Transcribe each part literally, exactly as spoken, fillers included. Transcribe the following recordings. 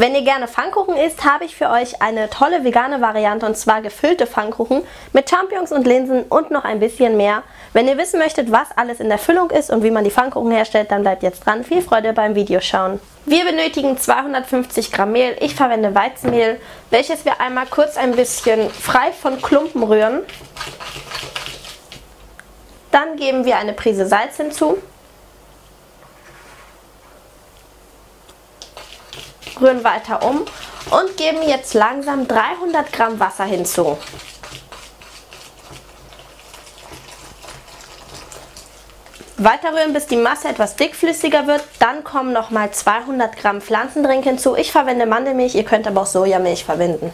Wenn ihr gerne Pfannkuchen isst, habe ich für euch eine tolle vegane Variante, und zwar gefüllte Pfannkuchen mit Champignons und Linsen und noch ein bisschen mehr. Wenn ihr wissen möchtet, was alles in der Füllung ist und wie man die Pfannkuchen herstellt, dann bleibt jetzt dran. Viel Freude beim Videoschauen. Wir benötigen zweihundertfünfzig Gramm Mehl. Ich verwende Weizenmehl, welches wir einmal kurz ein bisschen frei von Klumpen rühren. Dann geben wir eine Prise Salz hinzu. Rühren weiter um und geben jetzt langsam dreihundert Gramm Wasser hinzu. Weiter rühren, bis die Masse etwas dickflüssiger wird. Dann kommen nochmal zweihundert Gramm Pflanzendrink hinzu. Ich verwende Mandelmilch, ihr könnt aber auch Sojamilch verwenden.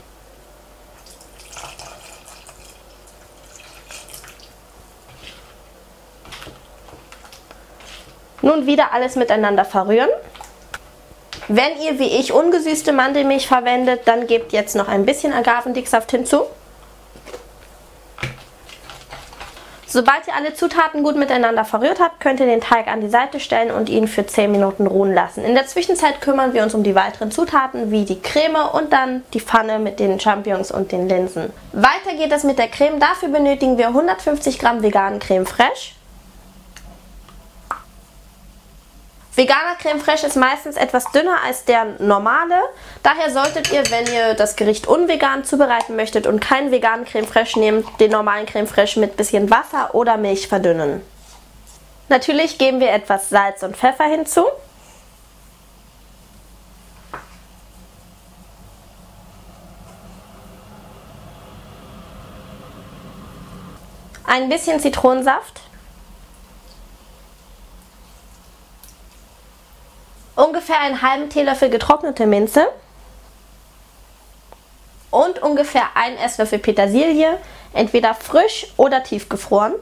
Nun wieder alles miteinander verrühren. Wenn ihr wie ich ungesüßte Mandelmilch verwendet, dann gebt jetzt noch ein bisschen Agavendicksaft hinzu. Sobald ihr alle Zutaten gut miteinander verrührt habt, könnt ihr den Teig an die Seite stellen und ihn für zehn Minuten ruhen lassen. In der Zwischenzeit kümmern wir uns um die weiteren Zutaten, wie die Creme und dann die Pfanne mit den Champignons und den Linsen. Weiter geht es mit der Creme. Dafür benötigen wir hundertfünfzig Gramm veganen Creme Fraiche. Veganer Creme Fraiche ist meistens etwas dünner als der normale, daher solltet ihr, wenn ihr das Gericht unvegan zubereiten möchtet und keinen veganen Creme Fraiche nehmt, den normalen Creme Fraiche mit bisschen Wasser oder Milch verdünnen. Natürlich geben wir etwas Salz und Pfeffer hinzu. Ein bisschen Zitronensaft. Ungefähr einen halben Teelöffel getrocknete Minze und ungefähr einen Esslöffel Petersilie, entweder frisch oder tiefgefroren.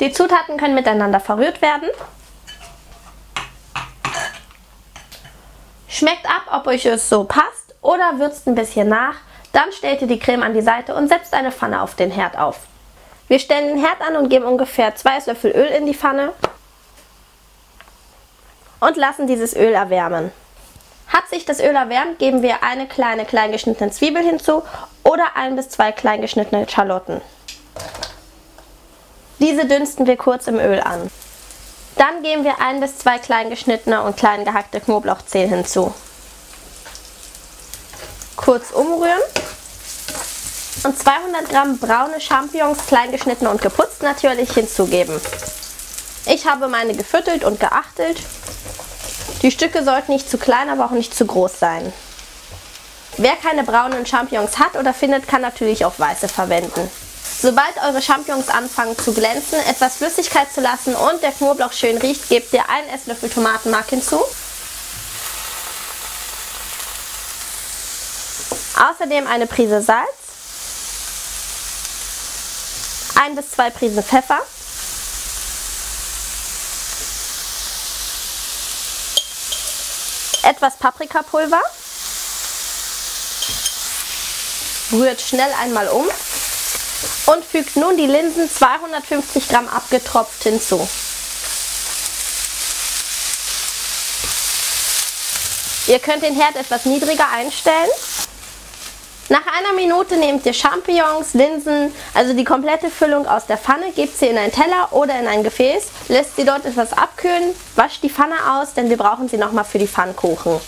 Die Zutaten können miteinander verrührt werden. Schmeckt ab, ob euch es so passt, oder würzt ein bisschen nach. Dann stellt ihr die Creme an die Seite und setzt eine Pfanne auf den Herd auf. Wir stellen den Herd an und geben ungefähr zwei Esslöffel Öl in die Pfanne und lassen dieses Öl erwärmen. Hat sich das Öl erwärmt, geben wir eine kleine klein geschnittene Zwiebel hinzu oder ein bis zwei klein geschnittene Schalotten. Diese dünsten wir kurz im Öl an. Dann geben wir ein bis zwei klein geschnittene und klein gehackte Knoblauchzehen hinzu. Kurz umrühren und zweihundert Gramm braune Champignons, klein geschnitten und geputzt natürlich, hinzugeben. Ich habe meine geviertelt und geachtelt. Die Stücke sollten nicht zu klein, aber auch nicht zu groß sein. Wer keine braunen Champignons hat oder findet, kann natürlich auch weiße verwenden. Sobald eure Champignons anfangen zu glänzen, etwas Flüssigkeit zu lassen und der Knoblauch schön riecht, gebt ihr einen Esslöffel Tomatenmark hinzu. Außerdem eine Prise Salz, ein bis zwei Prisen Pfeffer, etwas Paprikapulver, rührt schnell einmal um und fügt nun die Linsen, zweihundertfünfzig Gramm abgetropft, hinzu. Ihr könnt den Herd etwas niedriger einstellen. Nach einer Minute nehmt ihr Champignons, Linsen, also die komplette Füllung aus der Pfanne, gebt sie in einen Teller oder in ein Gefäß, lässt sie dort etwas abkühlen, wascht die Pfanne aus, denn wir brauchen sie nochmal für die Pfannkuchen.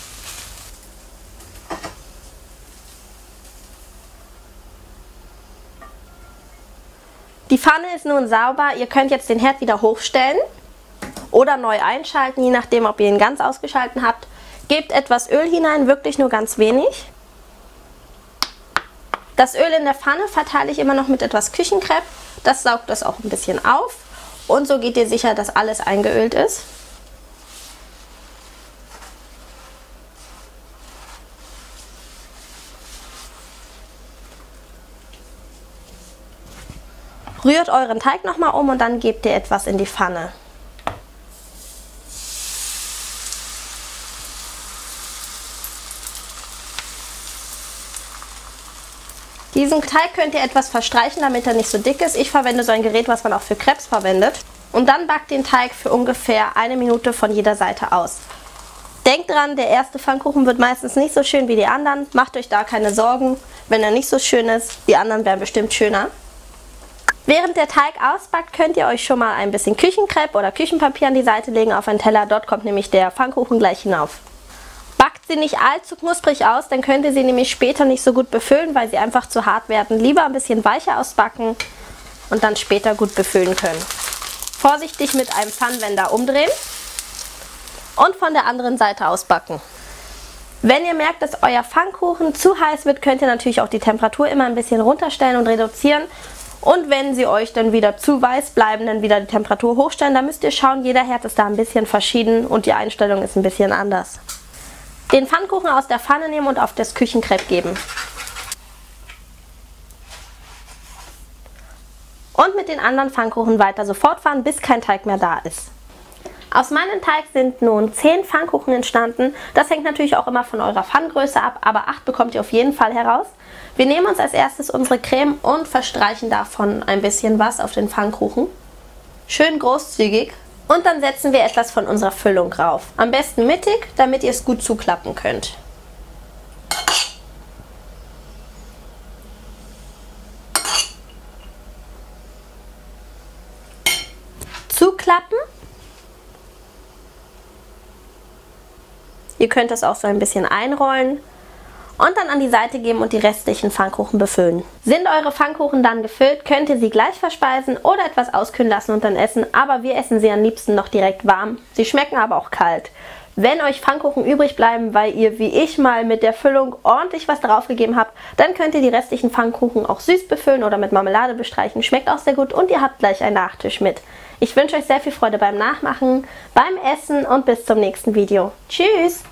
Die Pfanne ist nun sauber, ihr könnt jetzt den Herd wieder hochstellen oder neu einschalten, je nachdem, ob ihr ihn ganz ausgeschalten habt. Gebt etwas Öl hinein, wirklich nur ganz wenig. Das Öl in der Pfanne verteile ich immer noch mit etwas Küchenkrepp, das saugt das auch ein bisschen auf und so geht ihr sicher, dass alles eingeölt ist. Rührt euren Teig nochmal um und dann gebt ihr etwas in die Pfanne. Diesen Teig könnt ihr etwas verstreichen, damit er nicht so dick ist. Ich verwende so ein Gerät, was man auch für Crepes verwendet. Und dann backt den Teig für ungefähr eine Minute von jeder Seite aus. Denkt dran, der erste Pfannkuchen wird meistens nicht so schön wie die anderen. Macht euch da keine Sorgen, wenn er nicht so schön ist. Die anderen werden bestimmt schöner. Während der Teig ausbackt, könnt ihr euch schon mal ein bisschen Küchenkrepp oder Küchenpapier an die Seite legen auf einen Teller. Dort kommt nämlich der Pfannkuchen gleich hinauf. Backt sie nicht allzu knusprig aus, dann könnt ihr sie nämlich später nicht so gut befüllen, weil sie einfach zu hart werden. Lieber ein bisschen weicher ausbacken und dann später gut befüllen können. Vorsichtig mit einem Pfannenwender umdrehen und von der anderen Seite ausbacken. Wenn ihr merkt, dass euer Pfannkuchen zu heiß wird, könnt ihr natürlich auch die Temperatur immer ein bisschen runterstellen und reduzieren. Und wenn sie euch dann wieder zu weiß bleiben, dann wieder die Temperatur hochstellen. Da müsst ihr schauen, jeder Herd ist da ein bisschen verschieden und die Einstellung ist ein bisschen anders. Den Pfannkuchen aus der Pfanne nehmen und auf das Küchenkrepp geben. Und mit den anderen Pfannkuchen weiter so fortfahren, bis kein Teig mehr da ist. Aus meinem Teig sind nun zehn Pfannkuchen entstanden. Das hängt natürlich auch immer von eurer Pfanngröße ab, aber acht bekommt ihr auf jeden Fall heraus. Wir nehmen uns als erstes unsere Creme und verstreichen davon ein bisschen was auf den Pfannkuchen. Schön großzügig. Und dann setzen wir etwas von unserer Füllung drauf. Am besten mittig, damit ihr es gut zuklappen könnt. Zuklappen. Ihr könnt das auch so ein bisschen einrollen und dann an die Seite geben und die restlichen Pfannkuchen befüllen. Sind eure Pfannkuchen dann gefüllt, könnt ihr sie gleich verspeisen oder etwas auskühlen lassen und dann essen, aber wir essen sie am liebsten noch direkt warm. Sie schmecken aber auch kalt. Wenn euch Pfannkuchen übrig bleiben, weil ihr wie ich mal mit der Füllung ordentlich was draufgegeben habt, dann könnt ihr die restlichen Pfannkuchen auch süß befüllen oder mit Marmelade bestreichen. Schmeckt auch sehr gut und ihr habt gleich einen Nachtisch mit. Ich wünsche euch sehr viel Freude beim Nachmachen, beim Essen und bis zum nächsten Video. Tschüss!